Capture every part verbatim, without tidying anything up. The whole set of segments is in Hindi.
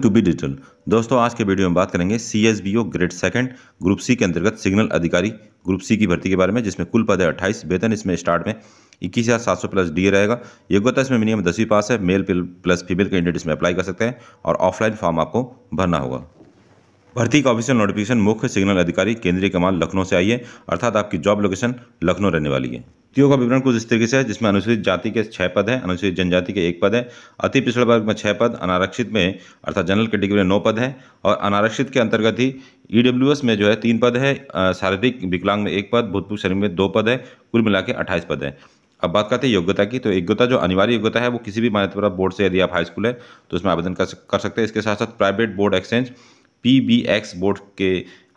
To BeDigital। दोस्तों आज के वीडियो में बात करेंगे C S B O grade second group C के अंतर्गत सिग्नल अधिकारी ग्रुप सी की भर्ती के बारे में, जिसमें कुल पद है अट्ठाईस। वेतन इसमें स्टार्ट में इक्कीस हज़ार सात सौ प्लस डी रहेगा। योग्यता इसमें मिनिमम दसवीं पास है। मेल प्लस फीमेल कैंडिडेट इसमें अप्लाई कर सकते हैं और ऑफलाइन फॉर्म आपको भरना होगा। भर्ती का ऑफिशियल नोटिफिकेशन मुख्य सिग्नल अधिकारी केंद्रीय कमान लखनऊ से आई है, अर्थात आपकी जॉब लोकेशन लखनऊ रहने वाली है। तिथियों का विवरण कुछ इस तरीके से है, जिसमें अनुसूचित जाति के छः पद है, अनुसूचित जनजाति के एक पद है, अति पिछड़े वर्ग में छः पद, अनारक्षित में अर्थात जनरल कैटेगरी में नौ पद है और अनारक्षित के अंतर्गत ही ई डब्ल्यू एस में जो है तीन पद है, शारीरिक विकलांग में एक पद, भूतपूर्व शरीर में दो पद है, कुल मिला के अट्ठाईस पद है। अब बात करते हैं योग्यता की, तो योग्यता जो अनिवार्य योग्यता है वो किसी भी मान्यता प्राप्त बोर्ड से, यदि आप हाई स्कूल है तो उसमें आवेदन कर सकते हैं। इसके साथ साथ private board exchange P B X board के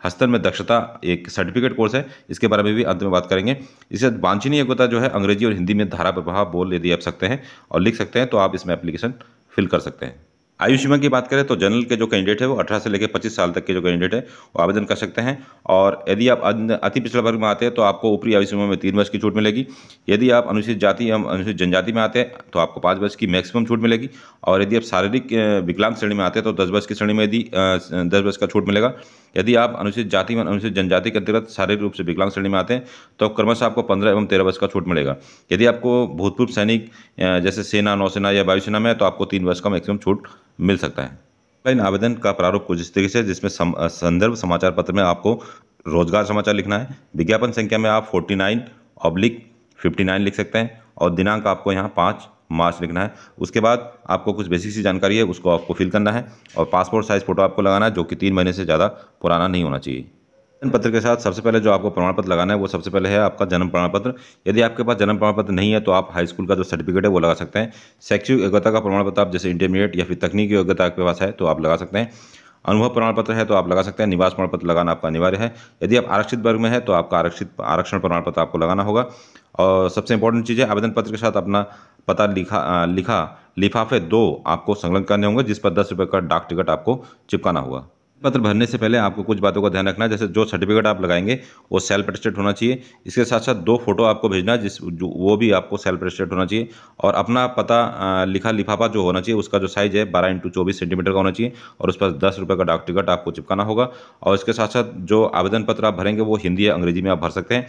हस्तर में दक्षता एक सर्टिफिकेट कोर्स है, इसके बारे में भी अंत में बात करेंगे। इससे वांछनीय योग्यता जो है अंग्रेजी और हिंदी में धारा प्रवाह बोल यदि आप सकते हैं और लिख सकते हैं तो आप इसमें एप्लीकेशन फिल कर सकते हैं। आयु सीमा की बात करें तो जनरल के जो कैंडिडेट है वो अठारह से लेकर पच्चीस साल तक के जो कैंडिडेट है वो आवेदन कर सकते हैं और यदि आप अति पिछड़ा वर्ग में आते हैं तो आपको ऊपरी आयु सीमा में तीन वर्ष की छूट मिलेगी। यदि आप अनुसूचित जाति एवं अनुसूचित जनजाति में आते हैं तो आपको पाँच वर्ष की मैक्सिमम छूट मिलेगी और यदि आप शारीरिक विकलांग श्रेणी में आते हैं तो दस वर्ष की श्रेणी में यदि दस वर्ष का छूट मिलेगा। यदि आप अनुसूचित जाति एवं अनुसूचित जनजाति के अंतर्गत शारीरिक रूप से विकलांग श्रेणी में आते हैं तो क्रमशः आपको पंद्रह एवं तेरह वर्ष का छूट मिलेगा। यदि आपको भूतपूर्व सैनिक जैसे सेना, नौसेना या वायुसेना में है तो आपको तीन वर्ष का मैक्सिमम छूट मिल सकता है। ऑनलाइन आवेदन का प्रारूप कुछ इस तरीके से, जिसमें सम, संदर्भ समाचार पत्र में आपको रोजगार समाचार लिखना है। विज्ञापन संख्या में आप forty nine oblique fifty nine लिख सकते हैं और दिनांक आपको यहाँ पाँच मार्च लिखना है। उसके बाद आपको कुछ बेसिक सी जानकारी है उसको आपको फिल करना है और पासपोर्ट साइज़ फ़ोटो आपको लगाना है जो कि तीन महीने से ज़्यादा पुराना नहीं होना चाहिए। आवेदन पत्र के साथ सबसे पहले जो आपको प्रमाण पत्र लगाना है वो सबसे पहले है आपका जन्म प्रमाण पत्र। यदि आपके पास जन्म प्रमाण पत्र नहीं है तो आप हाई स्कूल का जो सर्टिफिकेट है वो लगा सकते हैं। शैक्षिक योग्यता का प्रमाण पत्र आप जैसे इंटरमीडिएट या फिर तकनीकी योग्यता आपके पास है तो आप लगा सकते हैं। अनुभव प्रमाण पत्र है तो आप लगा सकते हैं। निवास प्रमाण पत्र लगाना आपका अनिवार्य है। यदि आप आरक्षित वर्ग में है तो आपका आरक्षित आरक्षण प्रमाण पत्र आपको लगाना होगा। और सबसे इंपॉर्टेंट चीज़ है आवेदन पत्र के साथ अपना पता लिखा लिखा लिफाफे दो आपको संलग्न करने होंगे, जिस पर दस रुपये का डाक टिकट आपको चिपकाना होगा। पत्र भरने से पहले आपको कुछ बातों का ध्यान रखना है, जैसे जो सर्टिफिकेट आप लगाएंगे वो सेल्फ अटेस्टेड होना चाहिए। इसके साथ साथ दो फोटो आपको भेजना है जिस जो वो भी आपको सेल्फ अटेस्टेड होना चाहिए और अपना पता लिखा लिफाफा जो होना चाहिए उसका जो साइज़ है बारह इंटू चौबीस सेंटीमीटर का होना चाहिए और उस पर दस रुपये का डाक टिकट आपको चिपकाना होगा। और इसके साथ साथ जो आवेदन पत्र आप भरेंगे वो हिंदी या अंग्रेजी में आप भर सकते हैं।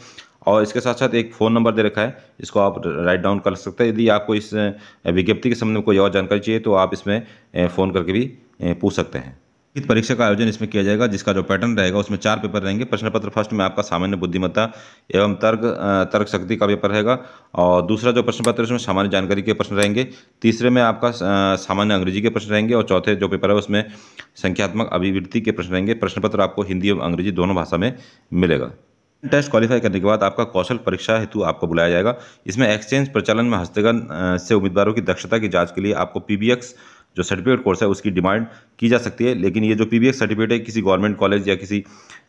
और इसके साथ साथ एक फ़ोन नंबर दे रखा है, इसको आप राइट डाउन कर सकते हैं। यदि आपको इस विज्ञप्ति के संबंध में कोई और जानकारी चाहिए तो आप इसमें फ़ोन करके भी पूछ सकते हैं। लिखित परीक्षा का आयोजन इसमें किया जाएगा, जिसका जो पैटर्न रहेगा उसमें चार पेपर रहेंगे। प्रश्न पत्र फर्स्ट में आपका सामान्य बुद्धिमत्ता एवं तर्क तर्क शक्ति का पेपर रहेगा और दूसरा जो प्रश्न पत्र उसमें सामान्य जानकारी के प्रश्न रहेंगे। तीसरे में आपका सामान्य अंग्रेजी के प्रश्न रहेंगे और चौथे जो पेपर है उसमें संख्यात्मक अभिवृत्ति के प्रश्न रहेंगे। प्रश्न पत्र आपको हिंदी एवं अंग्रेजी दोनों भाषा में मिलेगा। टेस्ट क्वालिफाई करने के बाद आपका कौशल परीक्षा हेतु आपको बुलाया जाएगा। इसमें एक्सचेंज प्रचलन में हस्तगन से उम्मीदवारों की दक्षता की जाँच के लिए आपको पी बी एक्स जो सर्टिफिकेट कोर्स है उसकी डिमांड की जा सकती है, लेकिन ये जो पी बी एक्स सर्टिफिकेट है किसी गवर्नमेंट कॉलेज या किसी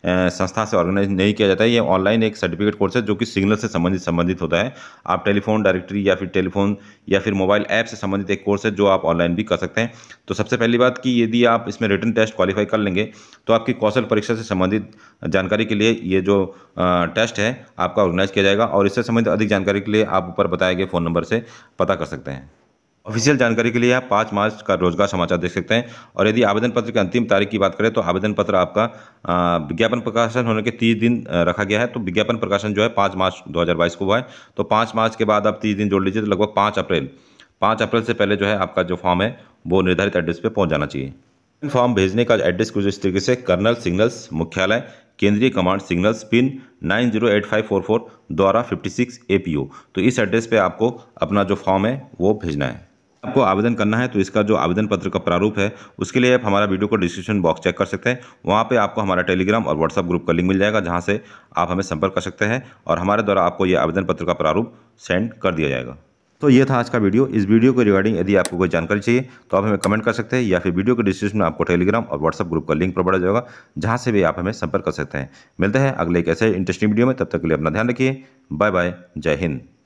संस्था से ऑर्गेनाइज नहीं किया जाता है। ये ऑनलाइन एक सर्टिफिकेट कोर्स है जो कि सिग्नल से संबंधित संबंधित होता है। आप टेलीफोन डायरेक्टरी या फिर टेलीफोन या फिर मोबाइल ऐप से संबंधित एक कोर्स है जो आप ऑनलाइन भी कर सकते हैं। तो सबसे पहली बात कि यदि आप इसमें रिटन टेस्ट क्वालिफाई कर लेंगे तो आपकी कौशल परीक्षा से संबंधित जानकारी के लिए ये जो टेस्ट है आपका ऑर्गेनाइज किया जाएगा और इससे संबंधित अधिक जानकारी के लिए आप ऊपर बताए गए फ़ोन नंबर से पता कर सकते हैं। ऑफिशियल जानकारी के लिए आप पाँच मार्च का रोजगार समाचार देख सकते हैं। और यदि आवेदन पत्र की अंतिम तारीख की बात करें तो आवेदन पत्र आपका विज्ञापन प्रकाशन होने के तीस दिन रखा गया है। तो विज्ञापन प्रकाशन जो है पाँच मार्च दो हज़ार बाईस को हुआ है, तो पाँच मार्च के बाद आप तीस दिन जोड़ लीजिए तो लगभग पाँच अप्रैल पाँच अप्रैल से पहले जो है आपका जो फॉर्म है वो निर्धारित एड्रेस पर पहुँच जाना चाहिए। फॉर्म भेजने का एड्रेस कुछ इस तरीके से, कर्नल सिग्नल्स मुख्यालय केंद्रीय command signals pin nine zero eight five four four द्वारा fifty six A P O. तो इस एड्रेस पे आपको अपना जो फॉर्म है वो भेजना है। आपको आवेदन करना है तो इसका जो आवेदन पत्र का प्रारूप है उसके लिए आप हमारा वीडियो को डिस्क्रिप्शन बॉक्स चेक कर सकते हैं। वहाँ पे आपको हमारा टेलीग्राम और व्हाट्सएप ग्रुप का लिंक मिल जाएगा, जहाँ से आप हमें संपर्क कर सकते हैं और हमारे द्वारा आपको ये आवेदन पत्र का प्रारूप सेंड कर दिया जाएगा। तो ये था आज का वीडियो। इस वीडियो के रिगार्डिंग यदि आपको कोई जानकारी चाहिए तो आप हमें कमेंट कर सकते हैं या फिर वीडियो के डिस्क्रिप्शन में आपको टेलीग्राम और व्हाट्सएप ग्रुप का लिंक प्रोवाइड हो जाएगा, जहां से भी आप हमें संपर्क कर सकते हैं। मिलते हैं अगले एक ऐसे इंटरेस्टिंग वीडियो में, तब तक के लिए अपना ध्यान रखिए। बाय बाय, जय हिंद।